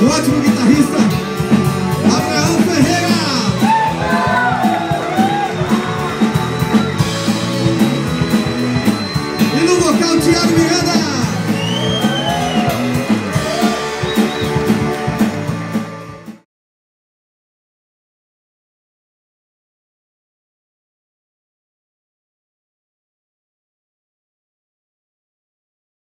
un ótimo guitarrista.